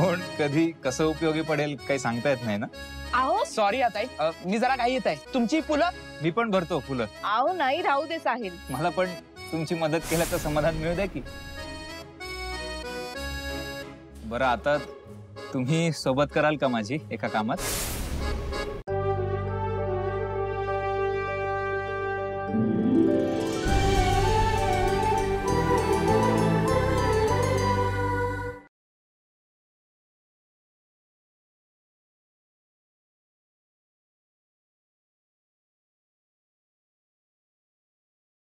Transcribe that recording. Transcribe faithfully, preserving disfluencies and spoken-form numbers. कोण कधी कसं उपयोगी पडेल काही सांगता येत नाही ना। आओ सॉरी आता अ, मी जरा काही येत आहे। तुमची फुलं मी पण भरतो फुलं। आओ नाही राहू दे साहिल, मला पण तुमची मदत केल्याचं समाधान मिळू द्या की। बरं आता तुम्ही सोबत कराल का माझी एका कामात?